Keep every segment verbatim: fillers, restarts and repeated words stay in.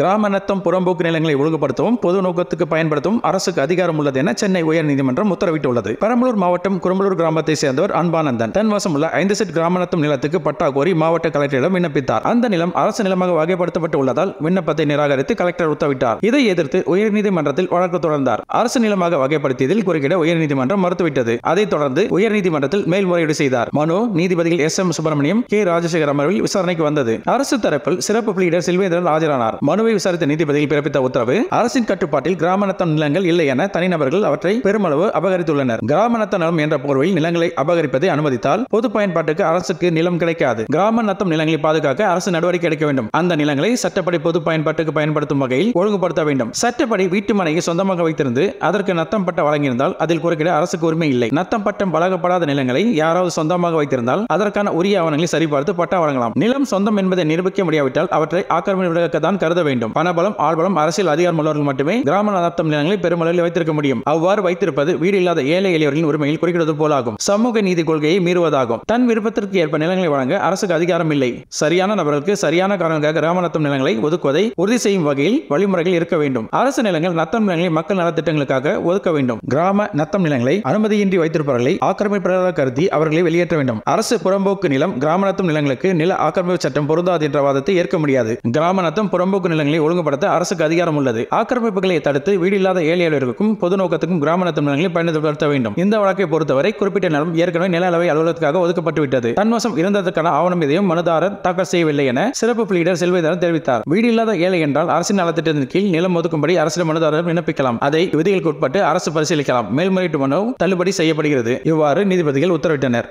கிராம நத்தம் புறம்போக்கு நிலங்களை ஒழுங்குபடுத்தவும் பொது நோக்கத்துக்கு பயன்படுத்தவும் அரசுக்கு அதிகாரம் உள்ளது என சென்னை உயர்நீதிமன்றம் உத்தரவிட்டுள்ளது. பெரம்பலூர் மாவட்டம் குறம்பலூர் கிராமத்தை சேர்ந்தவர் அன்பானந்தன் தன் வசம் உள்ள ஐந்து செட் கிராம நத்தம் நிலத்துக்கு பட்டா கோரி மாவட்ட கலெக்டரிடம் விண்ணப்பித்தார். அந்த நிலம் அரசு நிலமாக வகைப்படுத்தப்பட்டு உள்ளதால் விண்ணப்பத்தை நிராகரித்து கலெக்டர் உத்தரவிட்டார். இதை எதிர்த்து உயர்நீதிமன்றத்தில் வழக்கு தொடர்ந்தார். அரசு நிலமாக வகைப்படுத்தியதில் குறுக்கிட உயர்நீதிமன்றம் மறுத்துவிட்டது. அதைத் தொடர்ந்து உயர்நீதிமன்றத்தில் மேல்முறையீடு செய்தார். மனு நீதிபதிகள் S M Subramaniam, K Rajasekar அமர்வில் விசாரணைக்கு வந்தது. அரசு தரப்பில் சிறப்பு பிளீடர் செல்வேந்திரன் ஆஜரானார். மனுவை விசாரித்த நீதிபதிகள் பிறப்பித்த உத்தரவு, அரசின் கட்டுப்பாட்டில் கிராம நத்தம் நிலங்கள் இல்லை என தனிநபர்கள் அவற்றை பெருமளவு அபகரித்துள்ளனர். கிராம நத்த நலம் என்ற போர்வையில் நிலங்களை அபகரிப்பதை அனுமதித்தால் பொது பயன்பாட்டுக்கு அரசுக்கு நிலம் கிடைக்காது. கிராம நத்தம் நிலங்களை பாதுகாக்க அரசு நடவடிக்கை எடுக்க வேண்டும். அந்த நிலங்களை சட்டப்படி பொது பயன்பாட்டுக்கு பயன்படுத்தும் வகையில் ஒழுங்குபடுத்த வேண்டும். சட்டப்படி வீட்டு மனையை சொந்தமாக வைத்திருந்து அதற்கு நத்தம் பட்டம் வழங்கியிருந்தால் அதில் குறுக்கிட அரசுக்கு உரிமை இல்லை. நத்தம் பட்டம் வழங்கப்படாத நிலங்களை யாராவது சொந்தமாக வைத்திருந்தால் அதற்கான உரிய ஆவணங்களை சரிபார்த்து பட்டா வழங்கலாம். நிலம் சொந்தம் என்பதை நிரூபிக்க முடியாவிட்டால் அவற்றை ஆக்கிரமிப்பு விலகத்தான் கருத வேண்டும். பணபலம், ஆள்பலம், அரசியல் அதிகாரம் உள்ளவர்கள் மட்டுமே கிராம நத்தம் நிலங்களை பெருமளவில் வைத்திருக்க முடியும். அவ்வாறு வைத்திருப்பது வீடு இல்லாத ஏழை எளியவர்களின் உரிமையில் குறிக்கிறது போலாகும். சமூக நீதி கொள்கையை மீறுவதாகும். தன் விருப்பத்திற்கு ஏற்ப நிலங்களை வழங்க அரசுக்கு அதிகாரம் இல்லை. சரியான நபர்களுக்கு சரியான காரணங்களுக்காக கிராம நத்தம் நிலங்களை ஒதுக்குவதை உறுதி செய்யும் வகையில் வழிமுறைகள் இருக்க வேண்டும். அரசு நிலங்கள் நத்தம் நிலங்களை மக்கள் நலத்திட்டங்களுக்காக ஒதுக்க வேண்டும். கிராம நத்தம் நிலங்களை அனுமதியின்றி வைத்திருப்பவர்களை ஆக்கிரமிப்பாளராக கருதி அவர்களை வெளியேற்ற வேண்டும். அரசு புறம்போக்கு நிலம் கிராம நத்தம் நிலங்களுக்கு நில ஆக்கிரமிப்பு சட்டம் பொருந்தாது என்ற வாதத்தை ஏற்க முடியாது. கிராம நத்தம் புறம்போக்கு நிலங்களை ஒழுங்குபடுத்த அரசுக்கு அதிகாரம் உள்ளது. ஆக்கிரமிப்புகளை தடுத்து வீடு இல்லாத ஏழையாளர்களுக்கும் பொது நோக்கத்துக்கும் கிராம நத்தம் நிலங்களை பயன்படுத்த வேண்டும். இந்த வழக்கை பொறுத்தவரை குறிப்பிட்ட நிலம் ஏற்கனவே நில அளவை அலுவலகத்துக்காக ஒதுக்கப்பட்டுவிட்டது. தன்வசம் இருந்ததற்கான ஆவணம் எதையும் மனுதாரர் தாக்கல் செய்யவில்லை என சிறப்பு பிளீடர் செல்வேந்திரன் தெரிவித்தார். வீடு இல்லாத ஏழை என்றால் அரசின் நலத்திட்டத்தின் கீழ் நிலம் ஒதுக்கும்படி அரசிடம் மனுதாரர் விண்ணப்பிக்கலாம். அதை விதிகளுக்கு உட்பட்டு அரசு பரிசீலிக்கலாம். மேல்முறையீட்டு மனு தள்ளுபடி செய்யப்படுகிறது. இவ்வாறு நீதிபதிகள் உத்தரவிட்டனர்.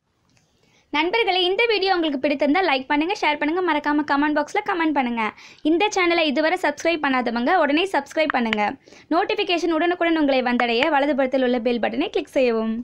நண்பர்களே, இந்த வீடியோ உங்களுக்கு பிடித்திருந்தால் லைக் பண்ணுங்கள், ஷேர் பண்ணுங்கள், மறக்காமல் கமெண்ட் பாக்ஸில் கமெண்ட் பண்ணுங்கள். இந்த சேனலை இதுவரை சப்ஸ்கிரைப் பண்ணாதவங்க உடனே சப்ஸ்கிரைப் பண்ணுங்கள். நோட்டிஃபிகேஷன் உடனுக்குடன் உங்களை வந்தடைய வலதுபுறத்தில் உள்ள பெல் பட்டனை கிளிக் செய்யவும்.